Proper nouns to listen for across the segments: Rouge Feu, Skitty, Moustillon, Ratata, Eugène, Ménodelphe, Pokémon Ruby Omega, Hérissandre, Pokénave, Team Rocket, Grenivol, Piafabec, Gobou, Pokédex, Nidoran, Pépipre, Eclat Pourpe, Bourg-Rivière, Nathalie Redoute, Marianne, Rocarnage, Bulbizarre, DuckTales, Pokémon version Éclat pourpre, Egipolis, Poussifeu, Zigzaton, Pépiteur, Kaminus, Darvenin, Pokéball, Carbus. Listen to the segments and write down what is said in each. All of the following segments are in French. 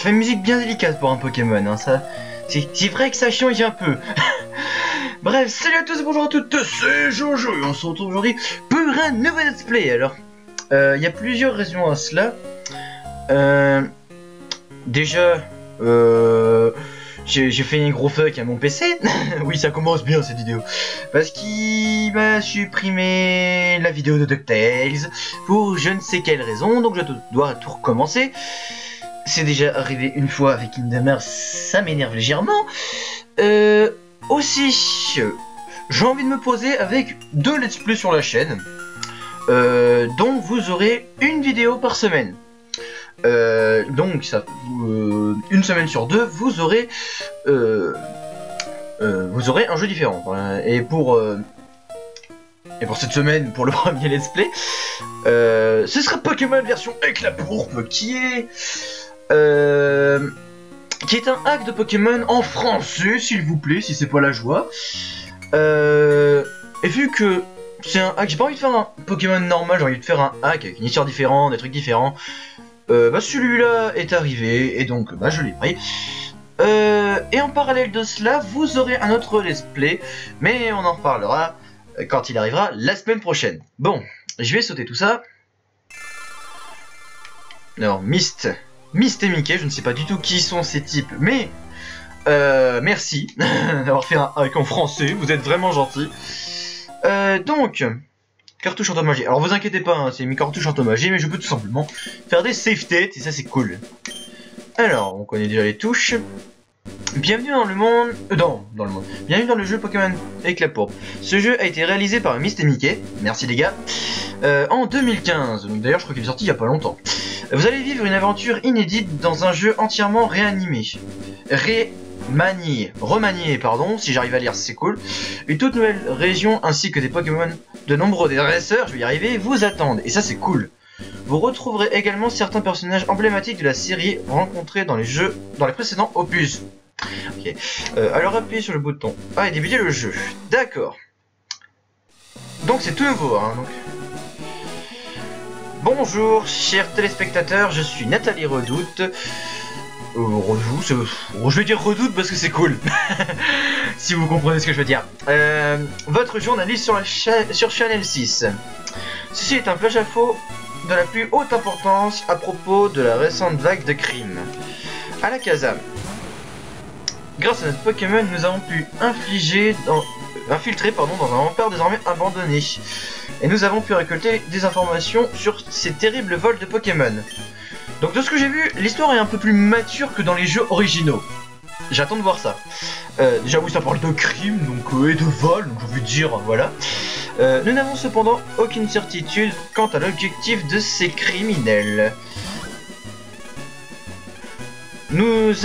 Ça fait une musique bien délicate pour un Pokémon, hein, ça. C'est vrai que ça change un peu. Bref, salut à tous, bonjour à toutes, c'est Jojo et on se retrouve aujourd'hui pour un nouvel let's play. Alors, il y a plusieurs raisons à cela. Déjà, j'ai fait un gros fuck à mon PC. Oui, ça commence bien cette vidéo. Parce qu'il m'a supprimé la vidéo de DuckTales pour je ne sais quelle raison. Donc je dois tout recommencer. C'est déjà arrivé une fois avec Indamer, ça m'énerve légèrement. Aussi, j'ai envie de me poser avec 2 let's play sur la chaîne. Donc vous aurez une vidéo par semaine. Donc ça, une semaine sur 2, vous aurez un jeu différent. Et pour cette semaine, pour le premier let's play, ce sera Pokémon version Éclat pourpre, qui est un hack de Pokémon en français, s'il vous plaît, si c'est pas la joie. Et vu que c'est un hack, j'ai pas envie de faire un Pokémon normal, j'ai envie de faire un hack avec une histoire différente, des trucs différents. Celui-là est arrivé et donc je l'ai pris. Et en parallèle de cela, vous aurez un autre let's play, mais on en reparlera quand il arrivera la semaine prochaine. Bon, je vais sauter tout ça. Alors, Myst et Mickey, je ne sais pas du tout qui sont ces types, mais merci d'avoir fait un hack en français, vous êtes vraiment gentils. Donc, cartouche entomagée. Alors vous inquiétez pas, hein, c'est mes cartouches entomagées, mais je peux tout simplement faire des safe dates et ça c'est cool. Alors, on connaît déjà les touches. Bienvenue dans le monde... Bienvenue dans le jeu Pokémon Éclat pourpre. Ce jeu a été réalisé par Myst et Mickey, merci les gars, en 2015. Donc d'ailleurs je crois qu'il est sorti il n'y a pas longtemps. Vous allez vivre une aventure inédite dans un jeu entièrement remanié, si j'arrive à lire c'est cool. Une toute nouvelle région ainsi que des Pokémon, de nombreux dresseurs, je vais y arriver, vous attendent, et ça c'est cool. Vous retrouverez également certains personnages emblématiques de la série rencontrés dans les jeux, dans les précédents opus. Okay. Alors appuyez sur le bouton A et débutez le jeu. D'accord. Donc c'est tout nouveau, hein, donc. Bonjour chers téléspectateurs, je suis Nathalie Redoute. Je vais dire Redoute parce que c'est cool. Si vous comprenez ce que je veux dire. Votre journaliste sur, Channel 6. Ceci est un flash à faux de la plus haute importance à propos de la récente vague de crimes à la Casa. Grâce à notre Pokémon, nous avons pu infiltrer dans un rempart désormais abandonné. Et nous avons pu récolter des informations sur ces terribles vols de Pokémon. Donc de ce que j'ai vu, l'histoire est un peu plus mature que dans les jeux originaux. J'attends de voir ça. Déjà oui, ça parle de crime donc, et de vol, donc je veux dire, voilà. Nous n'avons cependant aucune certitude quant à l'objectif de ces criminels. Nous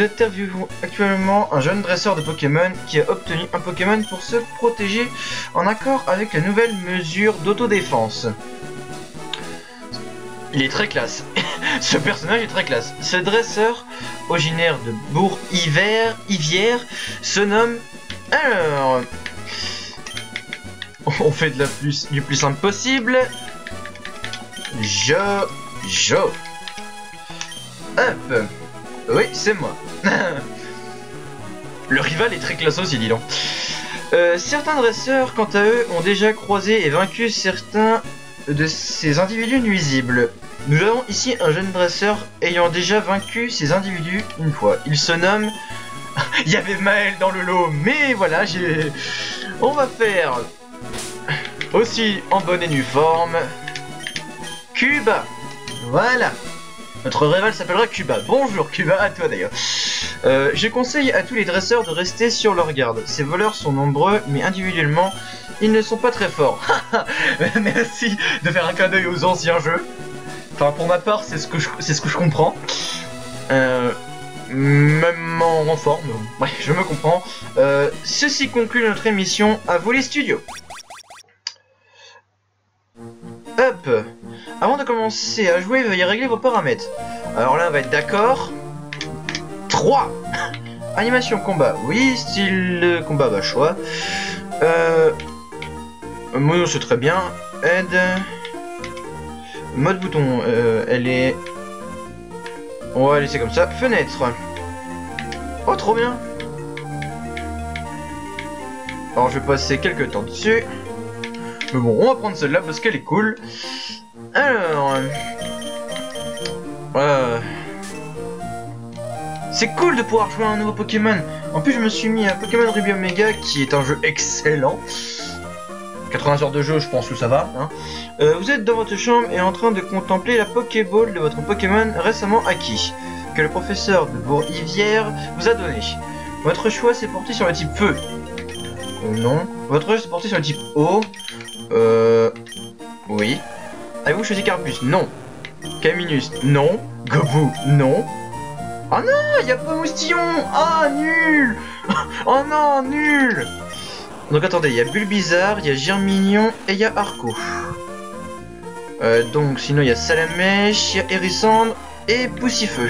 interviewons actuellement un jeune dresseur de Pokémon qui a obtenu un Pokémon pour se protéger en accord avec la nouvelle mesure d'autodéfense. Il est très classe. Ce personnage est très classe. Ce dresseur, originaire de Bourg-Rivière, se nomme... Alors... On fait de la plus simple possible. Jojo. Hop. Oui, c'est moi. Le rival est très classe aussi, dis donc. Certains dresseurs, quant à eux, ont déjà croisé et vaincu certains... de ces individus nuisibles. Nous avons ici un jeune dresseur ayant déjà vaincu ces individus une fois. Il se nomme... Il y avait Maël dans le lot, mais voilà, j'ai... On va faire... Aussi en bonne et due forme... Cuba. Voilà. Notre rival s'appellera Cuba. Bonjour Cuba, à toi d'ailleurs. Je conseille à tous les dresseurs de rester sur leur garde. Ces voleurs sont nombreux, mais individuellement... ils ne sont pas très forts. Merci de faire un clin d'œil aux anciens jeux. Enfin, pour ma part, c'est ce que je comprends. Même en renfort, mais ouais, je me comprends. Ceci conclut notre émission. À vous les studios. Hop. Avant de commencer à jouer, veuillez régler vos paramètres. Alors là, on va être d'accord. 3. Animation combat, oui. Style combat, choix. Mono c'est très bien. Aide. Mode bouton, elle est On va laisser comme ça. Fenêtre. Oh, trop bien. Alors, je vais passer quelques temps dessus. Mais bon, on va prendre celle-là parce qu'elle est cool. Alors... c'est cool de pouvoir jouer à un nouveau Pokémon. En plus, je me suis mis à Pokémon Ruby Omega, qui est un jeu excellent. 80 heures de jeu, je pense que ça va. Hein. Vous êtes dans votre chambre et en train de contempler la Pokéball de votre Pokémon récemment acquis, que le professeur de Bourg-Rivière vous a donné. Votre choix s'est porté sur le type feu. Non. Votre choix s'est porté sur le type eau. Oui. Avez-vous choisi Carbus? Non. Kaminus? Non. Gobou? Non. Oh non, il n'y a pas Moustillon. Ah, nul. Oh non, nul. Donc attendez, il y a Bulbizarre, il y a Germignon et il y a Arco. Donc sinon il y a Salamèche, il y a Hérissandre et Poussifeu.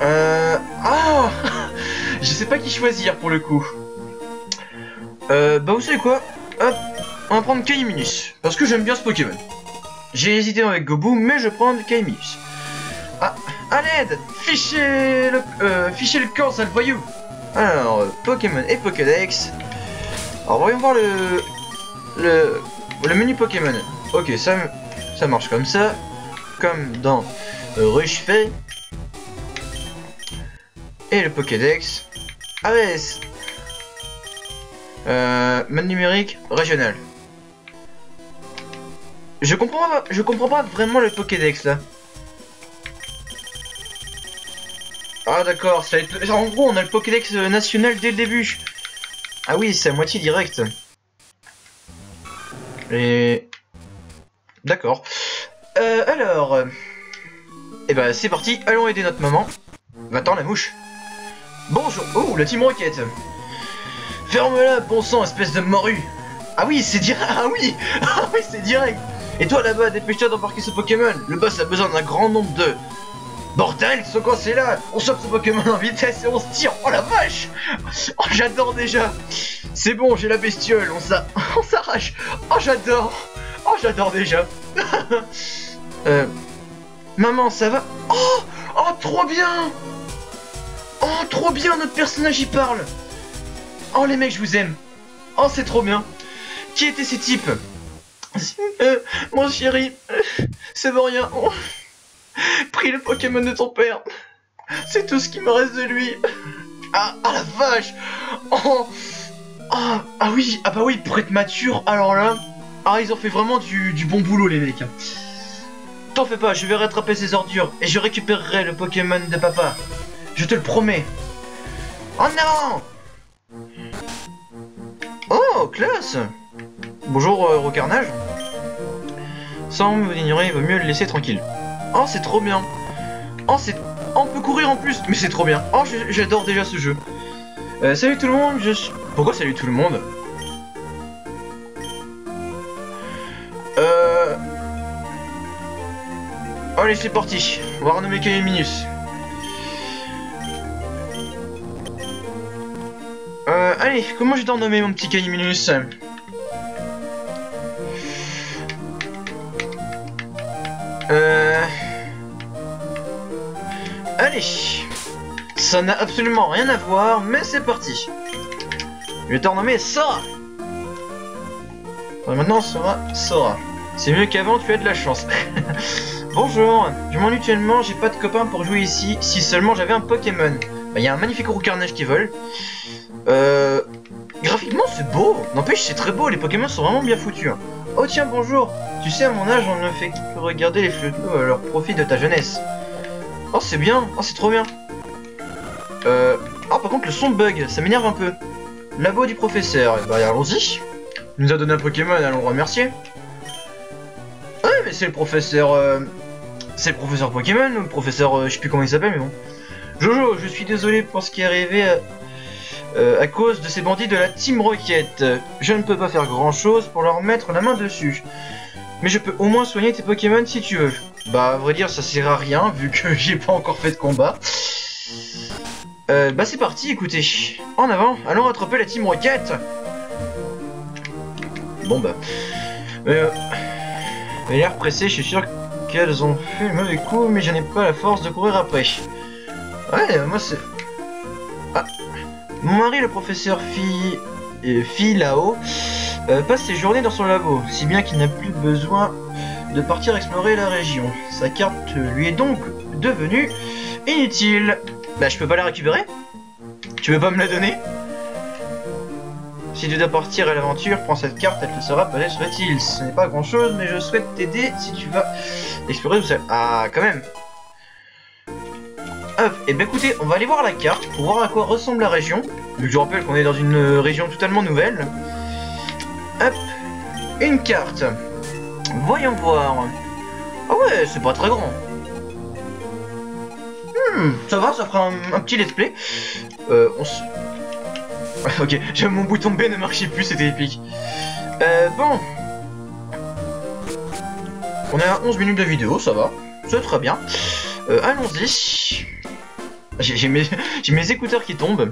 Ah, je sais pas qui choisir pour le coup. Bah vous savez quoi? Hop, on va prendre Kaminus. Parce que j'aime bien ce Pokémon. J'ai hésité avec Gobou, mais je prends Kaminus. Ah, à l'aide! Fichez le camp, sale voyou! Alors, Pokémon et Pokédex. Alors, voyons voir le menu Pokémon. Ok, ça marche comme ça. Comme dans Rouge Feu. Et le Pokédex. AES. Mode numérique régional. Je comprends pas vraiment le Pokédex là. Ah d'accord, en gros on a le Pokédex national dès le début. Ah oui, c'est à moitié direct. Et... D'accord. Alors... Eh ben c'est parti, allons aider notre maman. Va-t'en la mouche. Bonjour. Oh, la Team Rocket. Ferme-la, bon sang, espèce de morue. Ah oui, c'est direct. Ah oui. Ah oui, c'est direct. Et toi là-bas, dépêche-toi d'embarquer ce Pokémon. Le boss a besoin d'un grand nombre de... Bordel, ce quoi c'est là? On chope ce Pokémon en vitesse et on se tire. Oh la vache! Oh j'adore déjà. C'est bon, j'ai la bestiole, on s'arrache. Oh j'adore. Oh j'adore déjà. Maman, ça va? Oh, oh trop bien. Oh trop bien, notre personnage y parle. Oh les mecs, je vous aime. Oh c'est trop bien. Qui étaient ces types? Mon chéri, c'est bon rien. Oh. Pris le Pokémon de ton père. C'est tout ce qui me reste de lui. Ah, ah la vache. Oh, ah, ah oui. Ah bah oui, pour être mature. Alors là, ah ils ont fait vraiment du bon boulot les mecs. T'en fais pas, je vais rattraper ces ordures. Et je récupérerai le Pokémon de papa. Je te le promets. Oh non. Oh classe. Bonjour Rocarnage. Sans vous ignorer, il vaut mieux le laisser tranquille. Oh c'est trop bien. Oh c'est... Oh, on peut courir en plus. Mais c'est trop bien. Oh j'adore déjà ce jeu. Salut tout le monde, je suis... Pourquoi salut tout le monde? Allez c'est parti. On va renommer Kaminus. Allez, comment je dois renommer mon petit Kaminus? Allez, ça n'a absolument rien à voir, mais c'est parti. Je vais te renommer Sora. Enfin, maintenant Sora. C'est mieux qu'avant, tu as de la chance. Bonjour, je m'ennuie tellement, j'ai pas de copain pour jouer ici. Si seulement j'avais un Pokémon. Bah, y a un magnifique Roucarnage qui vole. Graphiquement, c'est beau. N'empêche, c'est très beau. Les Pokémon sont vraiment bien foutus. Oh tiens, bonjour. Tu sais, à mon âge, on ne fait que regarder les photos à leur profit de ta jeunesse. Oh, c'est bien. Oh, c'est trop bien. Oh, par contre, le son bug. Ça m'énerve un peu. Labo du professeur. Bah, allons-y. Il nous a donné un Pokémon. Allons le remercier. Ouais, mais c'est le professeur... C'est le professeur Pokémon. Ou le professeur... je sais plus comment il s'appelle, mais bon. Jojo, je suis désolé pour ce qui est arrivé... à cause de ces bandits de la Team Rocket. Je ne peux pas faire grand chose pour leur mettre la main dessus. Mais je peux au moins soigner tes Pokémon si tu veux. Bah à vrai dire ça sert à rien vu que j'ai pas encore fait de combat. Bah c'est parti, écoutez. En avant, allons rattraper la Team Rocket. Bon bah... elle a l'air pressée, je suis sûr qu'elles ont fait le mauvais coup, mais je n'ai pas la force de courir après. Ouais, moi c'est... Ah. Mon mari, le professeur Philao, passe ses journées dans son labo, si bien qu'il n'a plus besoin de partir explorer la région. Sa carte lui est donc devenue inutile. Bah, je peux pas la récupérer? Tu veux pas me la donner? Si tu dois partir à l'aventure, prends cette carte, elle te sera peut-être utile. Ce n'est pas grand-chose, mais je souhaite t'aider si tu vas explorer tout seul. Ah, quand même. Hop, et bien écoutez, on va aller voir la carte pour voir à quoi ressemble la région. Je rappelle qu'on est dans une région totalement nouvelle. Hop, une carte. Voyons voir. Ah ouais, c'est pas très grand. Ça va, ça fera un petit let's play. On se... Ok, j'aime mon bouton B ne marchait plus, c'était épique. Bon. On est à 11 minutes de vidéo, ça va. C'est très bien. Allons-y. J'ai mes écouteurs qui tombent.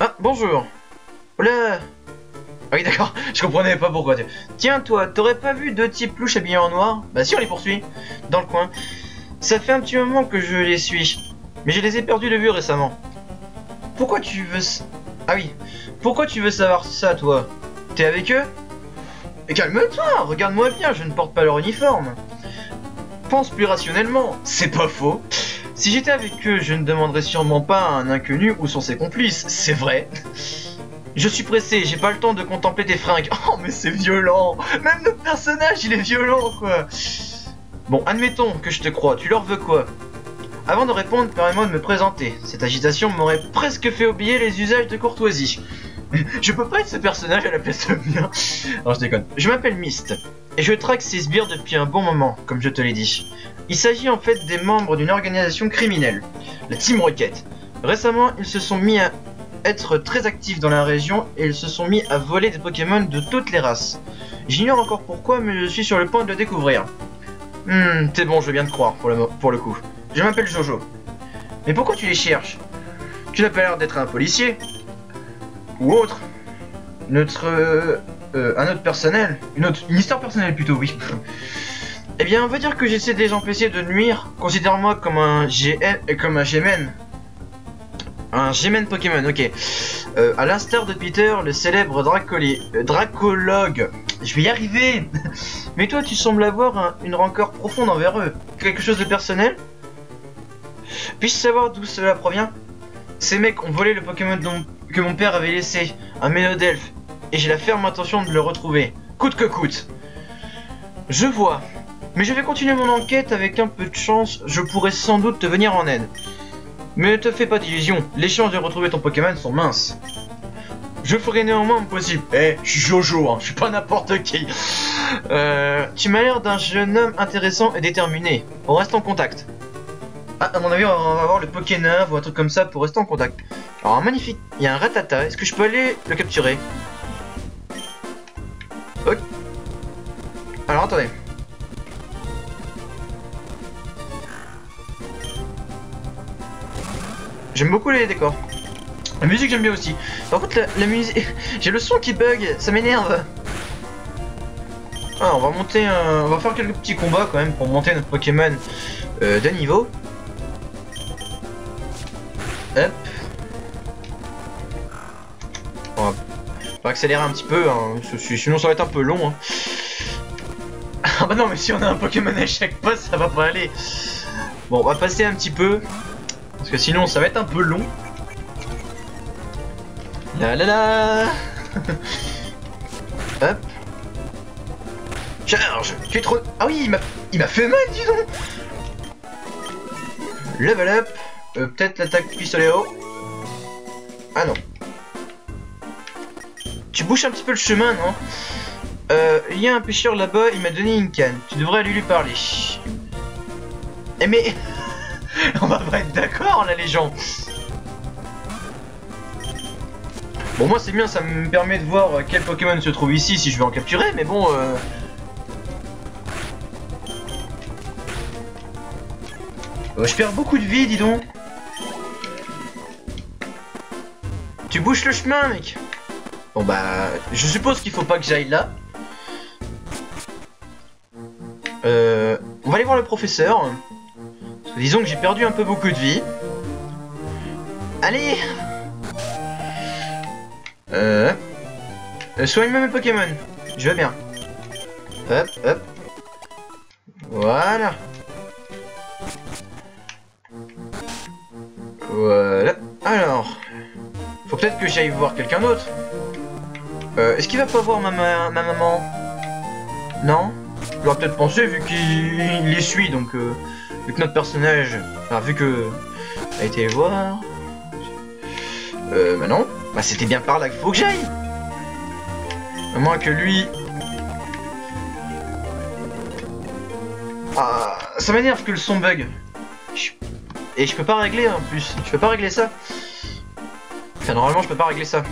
Ah, bonjour. Oula. Ah oui, d'accord, je comprenais pas pourquoi. Tiens, toi, t'aurais pas vu deux types louches habillés en noir? Bah si, on les poursuit. Dans le coin. Ça fait un petit moment que je les suis. Mais je les ai perdus de vue récemment. Pourquoi tu veux... Ah oui. Pourquoi tu veux savoir ça, toi? T'es avec eux? Calme-toi, regarde-moi bien, je ne porte pas leur uniforme. Pense plus rationnellement, c'est pas faux. Si j'étais avec eux, je ne demanderais sûrement pas à un inconnu où sont ses complices, c'est vrai. Je suis pressé, j'ai pas le temps de contempler tes fringues. Oh, mais c'est violent. Même notre personnage, il est violent, quoi. Bon, admettons que je te crois, tu leur veux quoi? Avant de répondre, permets-moi de me présenter. Cette agitation m'aurait presque fait oublier les usages de courtoisie. Je peux pas être ce personnage à la place de mien. Non, je déconne. Je m'appelle Myst, et je traque ces sbires depuis un bon moment, comme je te l'ai dit. Il s'agit en fait des membres d'une organisation criminelle, la Team Rocket. Récemment, ils se sont mis à être très actifs dans la région, et ils se sont mis à voler des Pokémon de toutes les races. J'ignore encore pourquoi, mais je suis sur le point de le découvrir. T'es bon, je veux bien te croire, pour le coup. Je m'appelle Jojo. Mais pourquoi tu les cherches? Tu n'as pas l'air d'être un policier. Ou autre. Une histoire personnelle plutôt, oui. Eh bien, on va dire que j'essaie de les empêcher de nuire. Considère-moi comme un G-Men. Un G-Men Pokémon, ok. À l'instar de Pépiteur, le célèbre dracologue. Je vais y arriver. Mais toi, tu sembles avoir une rancœur profonde envers eux. Quelque chose de personnel? Puis-je savoir d'où cela provient? Ces mecs ont volé le Pokémon que mon père avait laissé, un Ménodelphe, et j'ai la ferme intention de le retrouver, coûte que coûte. Je vois, mais je vais continuer mon enquête, avec un peu de chance, je pourrais sans doute te venir en aide. Mais ne te fais pas d'illusions, les chances de retrouver ton Pokémon sont minces. Je ferai néanmoins mon possible. Je suis Jojo, je suis pas n'importe qui. Tu m'as l'air d'un jeune homme intéressant et déterminé, on reste en contact. Ah, à mon avis, on va avoir le Pokénave ou un truc comme ça pour rester en contact. Alors, magnifique. Il y a un Ratata. Est-ce que je peux aller le capturer? Ok. Alors, attendez. J'aime beaucoup les décors. La musique, j'aime bien aussi. Par contre, la musique... J'ai le son qui bug. Ça m'énerve. Ah, on va monter un... On va faire quelques petits combats quand même pour monter notre Pokémon d'un niveau. Hop. On va accélérer un petit peu, hein, sinon ça va être un peu long. Ah bah non, mais si on a un Pokémon à chaque pas, ça va pas aller. Bon, on va passer un petit peu, parce que sinon ça va être un peu long. La la la. Hop. Charge. Tu es trop... Ah oui, il m'a fait mal, dis donc. Level up. Peut-être l'attaque pistolet haut. Ah non. Tu bouches un petit peu le chemin, non? Il y a un pêcheur là-bas, il m'a donné une canne. Tu devrais aller lui parler. Eh mais... on va pas être d'accord là, les gens. Bon, moi c'est bien, ça me permet de voir quel Pokémon se trouve ici si je veux en capturer, mais bon... je perds beaucoup de vie, dis donc. Tu bouches le chemin, mec. Bon bah, je suppose qu'il faut pas que j'aille là. va aller voir le professeur. Parce que disons que j'ai perdu un peu beaucoup de vie. Allez. Soigne-moi mes Pokémon. Je vais bien. Hop, hop. Voilà. Voilà. Alors. Faut peut-être que j'aille voir quelqu'un d'autre. Est-ce qu'il va pas voir ma maman? Non? Je l'aurais peut-être pensé vu qu'il les suit, donc vu que notre personnage. Enfin, vu que. A été les voir. Bah non. Bah c'était bien par là qu'il faut que j'aille. À moins que lui. Ah, ça m'énerve que le son bug. Et je peux pas régler en plus. Je peux pas régler ça. Enfin, normalement, je peux pas régler ça.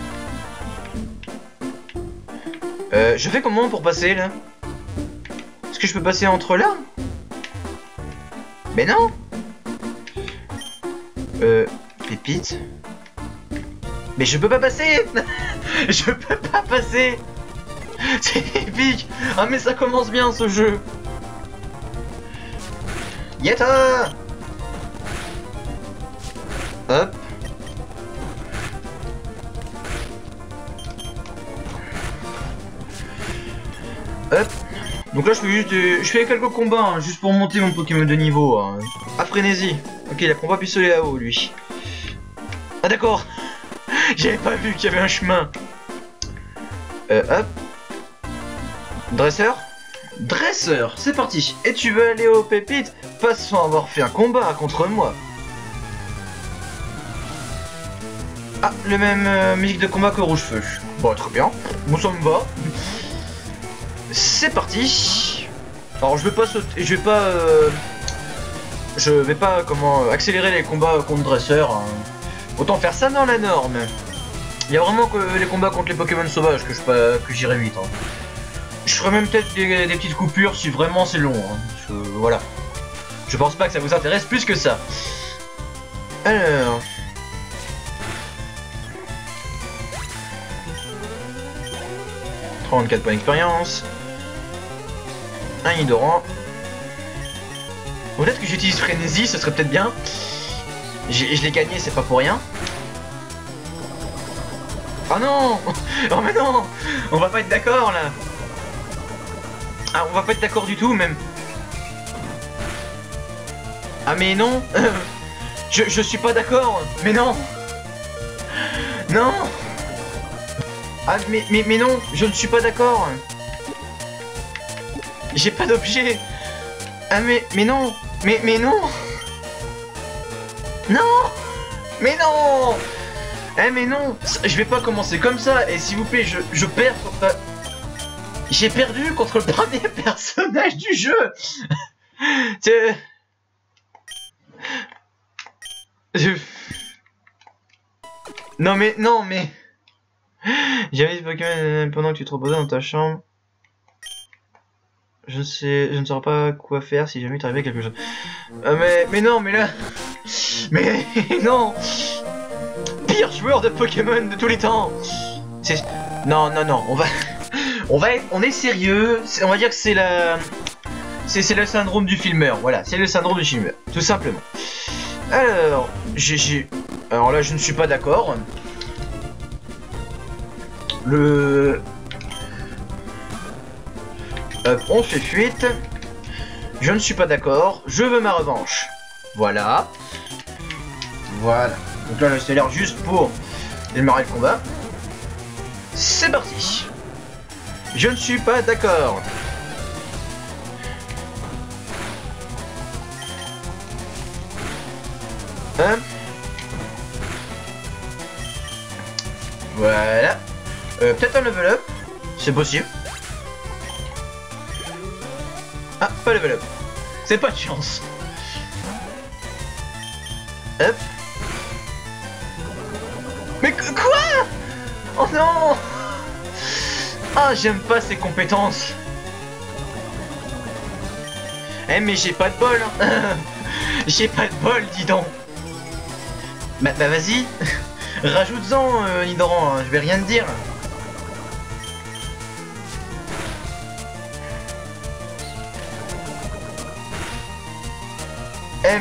Je fais comment pour passer là? Est-ce que je peux passer entre là? Mais non! Pépite. Mais je peux pas passer! Je peux pas passer! C'est épique! Ah, mais ça commence bien ce jeu! Yeta! Hop! Hop. Donc là je fais juste je fais quelques combats hein, juste pour monter mon Pokémon de niveau hein. Ah, frénésie. Ok, il a combat pistolet là-haut lui. Ah d'accord. J'avais pas vu qu'il y avait un chemin. Hop. Dresseur, c'est parti. Et tu veux aller aux pépites? Pas sans avoir fait un combat contre moi. Ah, le même musique de combat que Rouge Feu. Bon, très bien. Bon, ça me va. C'est parti. Alors je vais pas sauter, je vais pas comment accélérer les combats contre dresseurs. Hein. Autant faire ça dans la norme. Il y a vraiment que les combats contre les Pokémon sauvages que j'irai vite. Hein. Je ferai même peut-être des petites coupures si vraiment c'est long. Hein. Voilà. Je pense pas que ça vous intéresse plus que ça. Alors. « 34 points d'expérience. » Un Nidoran. Peut-être que j'utilise frénésie, ce serait peut-être bien. Je l'ai gagné, c'est pas pour rien. Ah non. Oh mais non. On va pas être d'accord là. Ah, on va pas être d'accord du tout même. Ah mais non. Je suis pas d'accord. Mais non. Non. Ah mais non, je ne suis pas d'accord. J'ai pas d'objet. Ah mais non. Mais non. Non. Mais non. Eh mais non. Je vais pas commencer comme ça. Et s'il vous plaît, je perds contre... J'ai perdu contre le premier personnage du jeu. Non mais, non mais... J'avais des Pokémon pendant que tu te reposais dans ta chambre. Je ne saurais pas quoi faire si jamais il t'arrivait quelque chose. Mais non, mais là... Mais non. Pire joueur de Pokémon de tous les temps. Non, non, non, on est sérieux. On va dire que c'est la... C'est le syndrome du filmeur, voilà. C'est le syndrome du filmeur, tout simplement. Alors, alors là, je ne suis pas d'accord. Hop, on fait fuite. Je ne suis pas d'accord. Je veux ma revanche. Voilà. Voilà. Donc là, c'est l'air juste pour démarrer le combat. C'est parti. Je ne suis pas d'accord. Hop. Voilà. Peut-être un level up, c'est possible. Ah, pas level up. C'est pas de chance. Hop. Mais quoi? Oh non. Ah, j'aime pas ces compétences. Eh, mais j'ai pas de bol. Hein. J'ai pas de bol, dis donc. Bah vas-y. Rajoute-en, Nidoran, hein. Je vais rien te dire.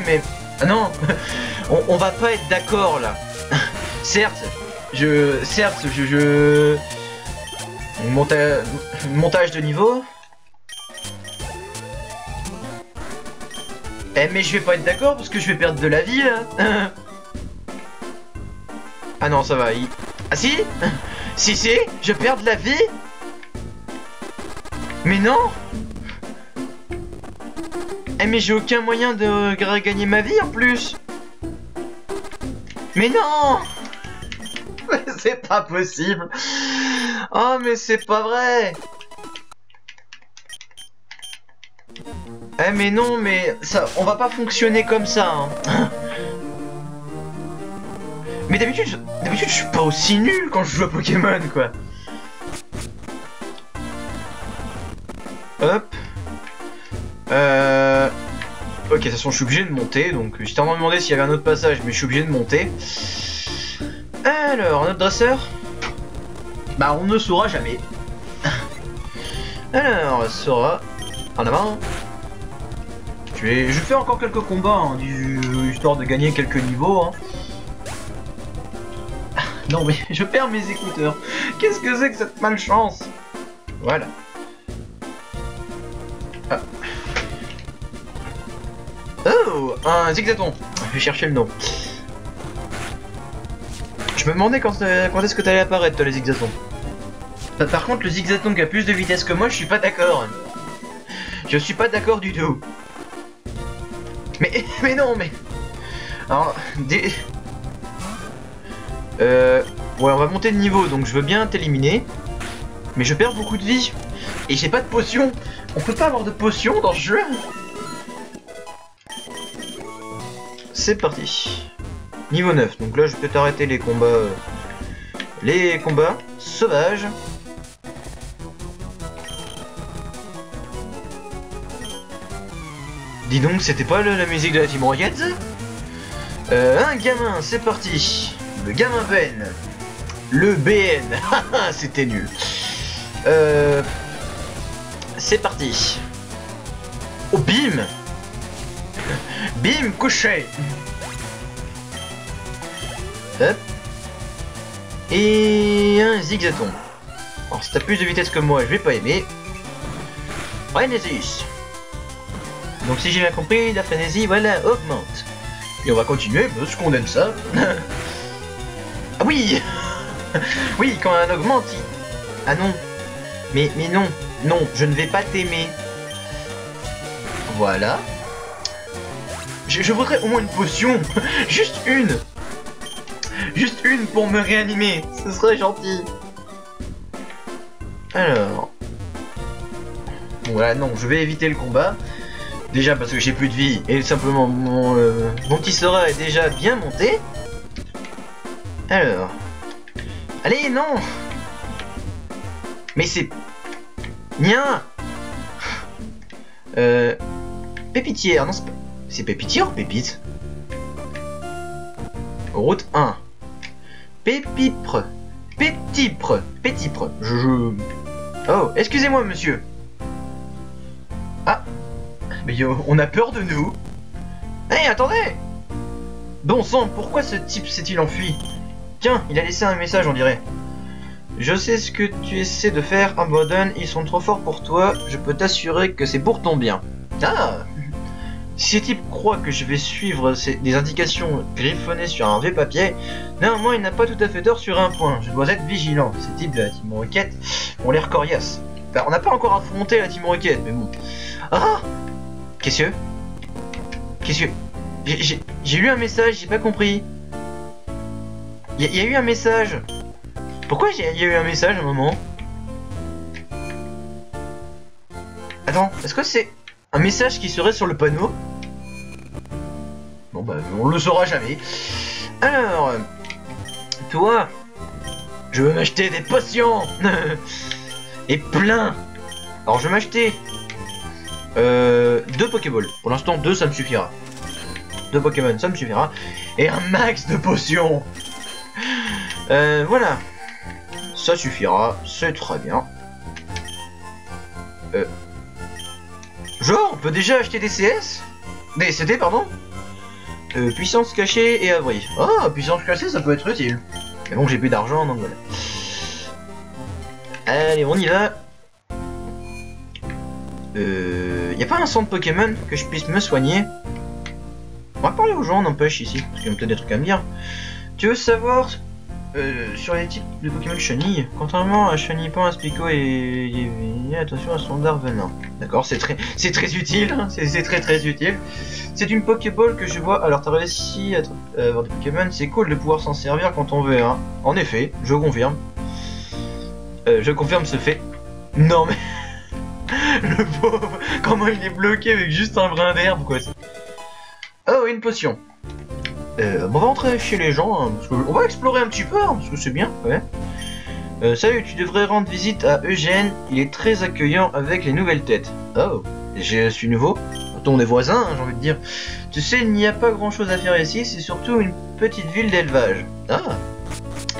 mais... Ah non, on va pas être d'accord là. Certes, je... Montage de niveau. Eh mais je vais pas être d'accord parce que je vais perdre de la vie là. Ah non ça va, ah si. Si, je perds de la vie. Mais non. Eh mais j'ai aucun moyen de gagner ma vie en plus. Mais non. C'est pas possible. Oh mais c'est pas vrai. Eh mais non, mais ça, on va pas fonctionner comme ça hein. Mais d'habitude je suis pas aussi nul quand je joue à Pokémon quoi. Hop. Ok, de toute façon je suis obligé de monter, donc j'étais en train de demander s'il y avait un autre passage, mais je suis obligé de monter. Alors, notre dresseur. Bah on ne saura jamais. Alors, Sora. En avant. Je fais encore quelques combats, hein, histoire de gagner quelques niveaux. Hein. Non mais je perds mes écouteurs. Qu'est-ce que c'est que cette malchance? Voilà. Ah. Oh, un Zigzaton. Je vais chercher le nom. Je me demandais quand est-ce que t'allais apparaître toi les Zigzatons. Par contre le Zigzaton qui a plus de vitesse que moi, je suis pas d'accord. Je suis pas d'accord du tout. Mais non, mais... Alors, ouais, on va monter de niveau, donc je veux bien t'éliminer. Mais je perds beaucoup de vie. Et j'ai pas de potion. On peut pas avoir de potion dans ce jeu. C'est parti. Niveau 9. Donc là, je peux t'arrêter les combats... sauvages. Dis donc, c'était pas la musique de la Team Rocket. Un gamin, c'est parti. Le gamin Ben. Le BN. C'était nul. C'est parti. Oh, bim. Bim, couché. Hop. Et un Zigzaton. Alors, si t'as plus de vitesse que moi, je vais pas aimer. Renésis. Donc si j'ai bien compris, la frénésie, voilà, augmente. Et on va continuer parce qu'on aime ça. Ah oui. Oui, quand on augmente, il... Ah non. Mais non. Non, je ne vais pas t'aimer. Voilà. Je voudrais au moins une potion. Juste une. Juste une pour me réanimer. Ce serait gentil. Alors. Voilà, non, je vais éviter le combat. Déjà parce que j'ai plus de vie et simplement mon petit Sora est déjà bien monté. Alors. Allez, non. Mais c'est... Nien. Pépitière, non c'est pas... C'est Pépitière ou Pépite? Route 1. Pépipre. Pépipre. Pépipre. Oh, excusez-moi monsieur. Ah. Mais yo, on a peur de nous. Hey, attendez. Bon sang, pourquoi ce type s'est-il enfui? Tiens, il a laissé un message, on dirait. Je sais ce que tu essaies de faire, abandonne, ils sont trop forts pour toi, je peux t'assurer que c'est pour ton bien. Ah. Si ces types croient que je vais suivre des indications griffonnées sur un vrai papier, néanmoins il n'a pas tout à fait tort sur un point, je dois être vigilant. Ces types de la Team Rocket ont l'air coriaces. Enfin, on n'a pas encore affronté la Team Rocket, mais bon. Ah. Qu'est-ce que? J'ai lu un message, j'ai pas compris. Il y a eu un message. Pourquoi il y a eu un message à un moment? Attends, est-ce que c'est un message qui serait sur le panneau? Bon bah on le saura jamais. Alors, toi, je veux m'acheter des potions. Et plein. Alors je vais m'acheter 2 Pokéballs. Pour l'instant 2 ça me suffira. 2 Pokémon ça me suffira. Et un max de potions. Voilà. Ça suffira. C'est très bien. Genre on peut déjà acheter des CD pardon. Puissance cachée et abri. Ah, puissance cachée, ça peut être utile. Mais bon, j'ai plus d'argent, donc voilà. Allez, on y va. Y a pas un centre Pokémon que je puisse me soigner? On va parler aux gens, n'empêche, ici, parce qu'ils ont peut-être des trucs à me dire. Tu veux savoir sur les types de Pokémon Shiny? Contrairement à Shiny, Pan, Aspico et attention à son Darvenin. D'accord, c'est très utile, hein, c'est très utile. C'est une Pokéball que je vois. Alors, t'as réussi à avoir des Pokémon, c'est cool de pouvoir s'en servir quand on veut, hein. En effet, je confirme. Je confirme ce fait. Non, mais. Le pauvre, comment il est bloqué avec juste un brin d'herbe, quoi. Oh, une potion. On va rentrer chez les gens, hein, parce que on va explorer un petit peu, hein, parce que c'est bien, ouais. Salut, tu devrais rendre visite à Eugène, il est très accueillant avec les nouvelles têtes. Oh, je suis nouveau. Pourtant, on est voisins, hein, j'ai envie de dire. Tu sais, il n'y a pas grand chose à faire ici, c'est surtout une petite ville d'élevage. Ah.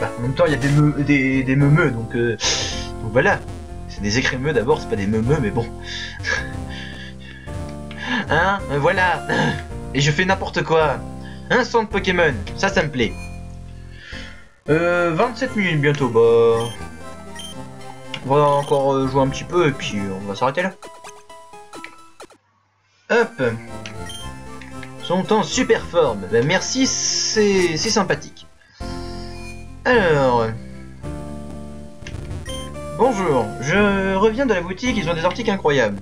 Bah, en même temps, il y a des meumeux, donc voilà. C'est des écrémeux d'abord, c'est pas des meumeux, mais bon. Hein, voilà. Et je fais n'importe quoi. Un centre Pokémon, ça me plaît. 27 minutes bientôt, bah... On va encore jouer un petit peu, et puis on va s'arrêter là. Hop. Sont en super forme. Bah, merci, c'est sympathique. Alors... Bonjour, je reviens de la boutique, ils ont des articles incroyables.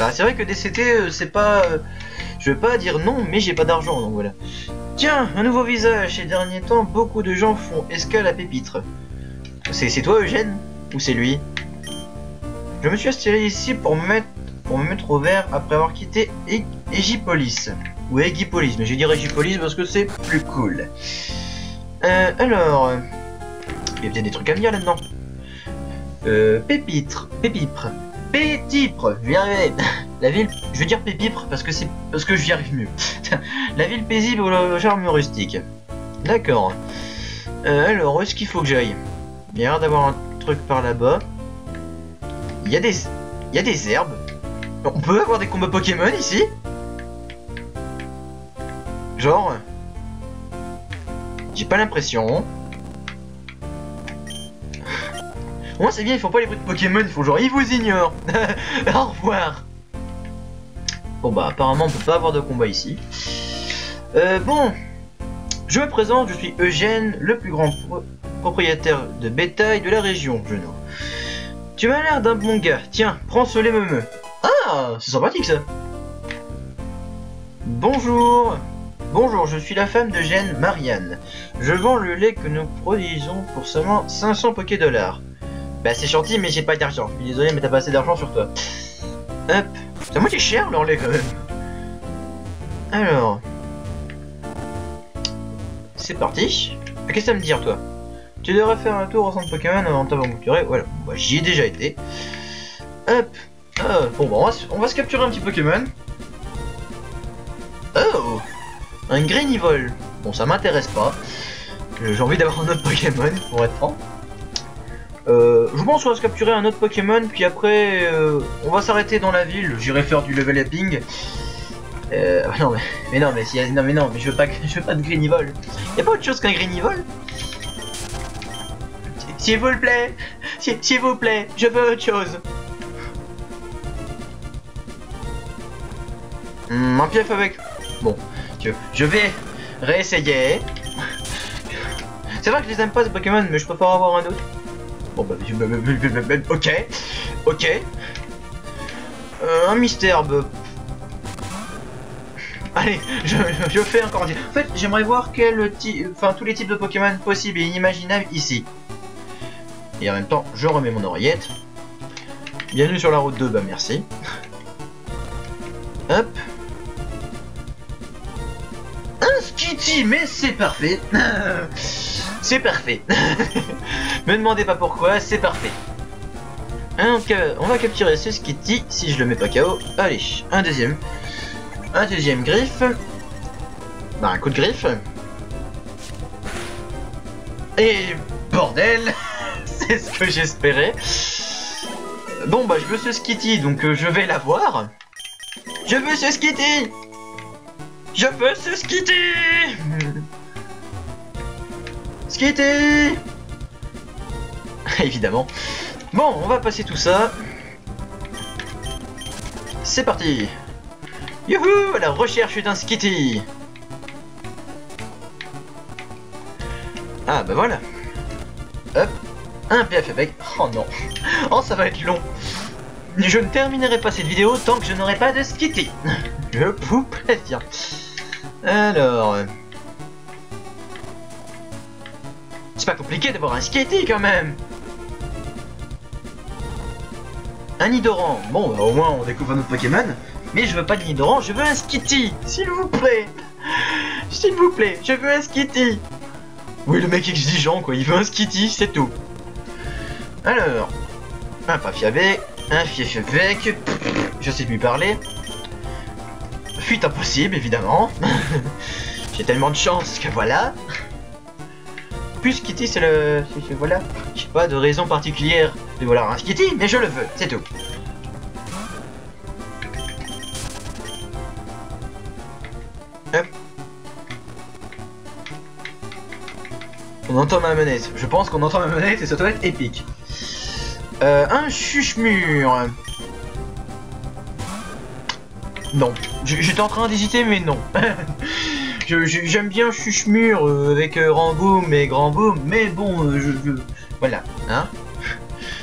Bah c'est vrai que DCT, c'est pas... je vais pas dire non, mais j'ai pas d'argent, donc voilà. Tiens, un nouveau visage, ces derniers temps, beaucoup de gens font escale à Pépitre. C'est toi Eugène? Ou c'est lui? Je me suis installé ici pour me mettre au vert après avoir quitté Egipolis. Ou Egipolis, mais je vais dire Egipolis parce que c'est plus cool. Alors... il y a peut-être des trucs à venir là-dedans. Pépipre, je vais y arriver. La ville, je veux dire Pépipre parce que j'y arrive mieux. La ville paisible ou le charme rustique. D'accord. Alors, où est-ce qu'il faut que j'aille? Il y a l'air d'avoir un truc par là-bas. Il y a des herbes. On peut avoir des combats Pokémon ici? Genre... j'ai pas l'impression. Moi c'est bien, ils font pas les bruits de Pokémon, ils font genre ils vous ignorent. Au revoir. Bon bah apparemment on peut pas avoir de combat ici. Bon, je me présente, je suis Eugène, le plus grand propriétaire de bétail de la région, Geno. Tu m'as l'air d'un bon gars, tiens, prends ce lait meumeux. Ah, c'est sympathique ça. Bonjour. Bonjour, je suis la femme d'Eugène, Marianne. Je vends le lait que nous produisons pour seulement 500 Pokédollars. Bah c'est gentil mais j'ai pas d'argent, je suis désolé mais t'as pas assez d'argent sur toi. Hop, c'est à moitié cher leur lait quand même. Alors... c'est parti. Qu'est-ce que ça me dire toi? Tu devrais faire un tour au centre Pokémon avant de t'aventurer, voilà. Bah j'y ai déjà été. Hop. Bon bah on va se capturer un petit Pokémon. Oh, un Grenivol. Bon ça m'intéresse pas. J'ai envie d'avoir un autre Pokémon pour être franc. Je pense qu'on va se capturer un autre Pokémon, puis après on va s'arrêter dans la ville. J'irai faire du level upping. Non mais je veux pas de Grenivol. Y'a pas autre chose qu'un Grenivol? S'il vous plaît, s'il vous plaît, je veux autre chose. Un Piafabec. Bon, je vais réessayer. C'est vrai que je les aime pas ces Pokémon, mais je préfère avoir un autre. Bon bah ok. Un mystère. Allez, je fais encore dire. En fait, j'aimerais voir tous les types de Pokémon possibles et inimaginables ici. Et en même temps, je remets mon oreillette. Bienvenue sur la route 2, bah merci. Hop. Un Skitty, mais c'est parfait. C'est parfait. Me demandez pas pourquoi, c'est parfait. Donc, on va capturer ce Skitty, si je le mets pas KO. Allez, un deuxième griffe. Bah, un coup de griffe. Et bordel. C'est ce que j'espérais. Bon, bah, je veux ce Skitty, donc je vais l'avoir. Je veux ce Skitty. Je veux ce Skitty. Skitty. Évidemment. Bon, on va passer tout ça. C'est parti. Youhou, à la recherche d'un Skitty. Ah bah voilà. Hop, un Piafabec. Oh non. Oh, ça va être long. Je ne terminerai pas cette vidéo tant que je n'aurai pas de Skitty. Je vous préviens. Alors... c'est pas compliqué d'avoir un Skitty quand même. Un Nidoran. Bon, bah, au moins on découvre un autre Pokémon. Mais je veux pas de Nidoran, je veux un Skitty. S'il vous plaît. S'il vous plaît, je veux un Skitty. Oui, le mec exigeant quoi, il veut un Skitty, c'est tout. Alors... un Piafabec, un Piafabec, je sais de lui parler. Fuite impossible, évidemment. J'ai tellement de chance que voilà. Plus Skitty, c'est le... voilà. J'ai pas de raison particulière de vouloir un Skitty, mais je le veux, c'est tout. Hop. On entend ma menace. Je pense qu'on entend ma menace et ça doit être épique. Un Chuchemur. Non, j'étais en train d'hésiter mais non. J'aime bien Chuchemur avec Ramboum et Grand Boum, mais bon, voilà, hein.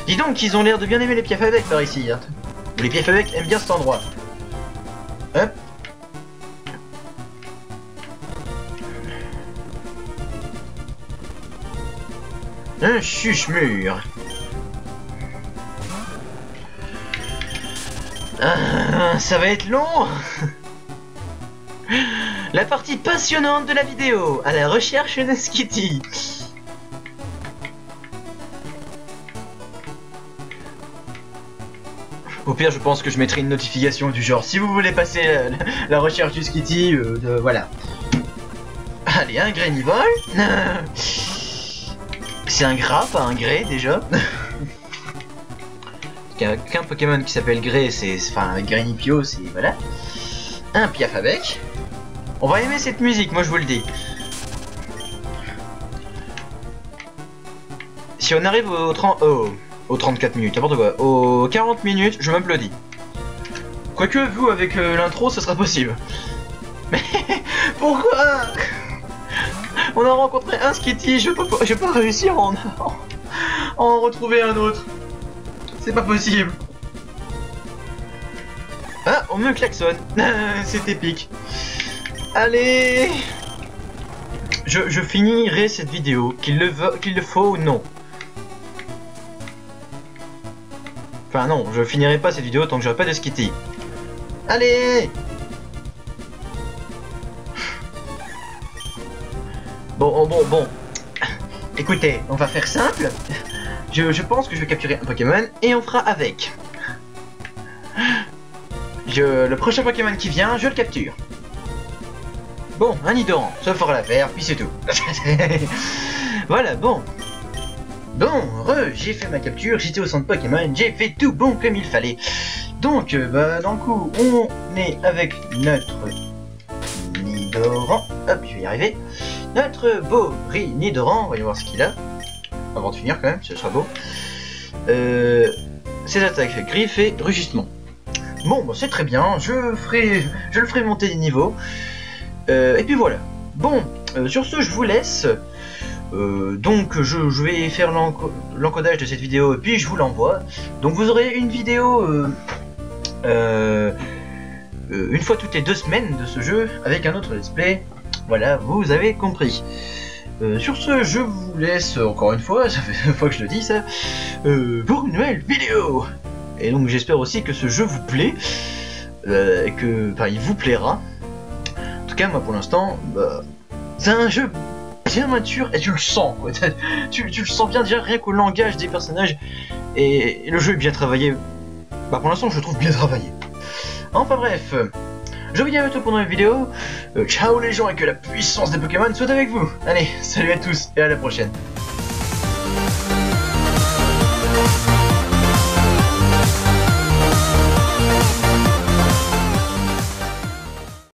Dis donc qu'ils ont l'air de bien aimer les Piafabec par ici, hein. Les Piafabec aiment bien cet endroit. Hop. Un Chuchemur. Ça va être long. La partie passionnante de la vidéo, à la recherche de Skitty. Au pire, je pense que je mettrai une notification du genre si vous voulez passer la recherche du Skitty, voilà. Allez, un Grenivol. C'est un gras, pas un gré déjà. Qu'un Pokémon qui s'appelle Grey, c'est... enfin, Grenipio, c'est... voilà. Un Piafabec. On va aimer cette musique, moi je vous le dis. Si on arrive au 30... au 34 minutes, n'importe quoi. Aux 40 minutes, je m'applaudis. Quoique, vous, avec l'intro, ce sera possible. Mais... pourquoi? On a rencontré un Skitty, je peux pas réussir à en retrouver un autre. C'est pas possible. Ah, on me klaxonne. C'est épique. Allez, je finirai cette vidéo, qu'il le faut ou non. Enfin non, je finirai pas cette vidéo tant que j'aurai pas de Skitty. Allez. Bon. Écoutez, on va faire simple. Je pense que je vais capturer un Pokémon et on fera avec. Le prochain Pokémon qui vient, je le capture. Bon, un Nidoran, ça fera l'affaire, puis c'est tout. Voilà, bon. Bon, j'ai fait ma capture, j'étais au centre Pokémon, j'ai fait tout bon comme il fallait. Donc, bah, dans le coup, on est avec notre Nidoran. Hop, je vais y arriver. Notre beau Nidoran, voyons voir ce qu'il a. Avant de finir quand même, ce sera beau. Ses attaques griffes et rugissement. Bon, bah, c'est très bien, je le ferai monter des niveaux. Et puis voilà. Bon, sur ce, je vous laisse. Donc je vais faire l'encodage de cette vidéo et puis je vous l'envoie. Donc vous aurez une vidéo une fois toutes les 2 semaines de ce jeu avec un autre let's play. Voilà, vous avez compris. Sur ce, je vous laisse encore une fois, ça fait une fois que je le dis ça, pour une nouvelle vidéo. Et donc j'espère aussi que ce jeu vous plaît, il vous plaira. En tout cas, moi pour l'instant, bah, c'est un jeu bien mature et tu le sens, quoi. Tu le sens bien déjà rien qu'au langage des personnages et le jeu est bien travaillé. Bah pour l'instant, je le trouve bien travaillé. Enfin bref, je vous dis à bientôt pour une nouvelle vidéo, ciao les gens et que la puissance des Pokémon soit avec vous. Allez, salut à tous et à la prochaine.